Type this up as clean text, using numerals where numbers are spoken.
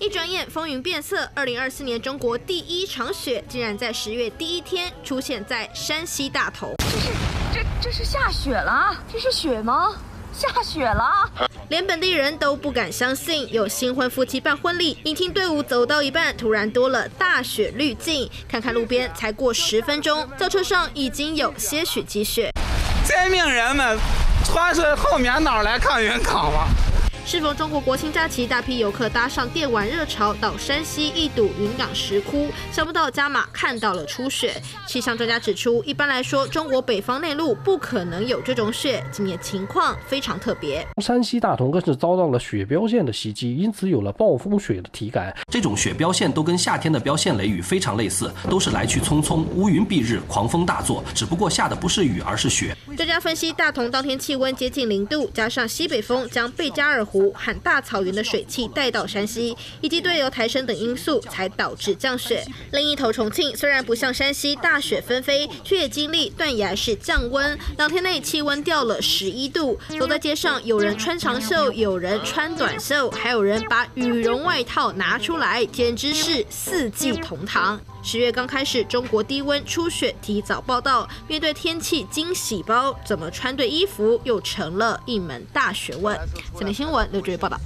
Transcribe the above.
一转眼风云变色，2024年中国第一场雪竟然在10月第一天出现在山西大同。这是下雪了？这是雪吗？下雪了！连本地人都不敢相信，有新婚夫妻办婚礼，迎亲队伍走到一半，突然多了大雪滤镜。看看路边，才过10分钟，轿车上已经有些许积雪。灾民人们穿着厚棉袄来看云岗吧。 适逢中国国庆假期，大批游客搭上电玩热潮到山西一睹云岗石窟，想不到加码看到了初雪。气象专家指出，一般来说，中国北方内陆不可能有这种雪，今年情况非常特别。山西大同更是遭到了雪标线的袭击，因此有了暴风雪的体感。这种雪标线都跟夏天的标线雷雨非常类似，都是来去匆匆，乌云蔽日，狂风大作，只不过下的不是雨，而是雪。专家分析，大同当天气温接近0度，加上西北风将贝加尔湖 和大草原的水汽带到山西，以及对流抬升等因素，才导致降雪。另一头，重庆虽然不像山西大雪纷飞，却也经历断崖式降温，2天内气温掉了11度。走在街上，有人穿长袖，有人穿短袖，还有人把羽绒外套拿出来，简直是四季同堂。 10月刚开始，中国低温初雪提早报道，面对天气惊喜包，怎么穿对衣服又成了一门大学问。三立新闻刘志伟报道。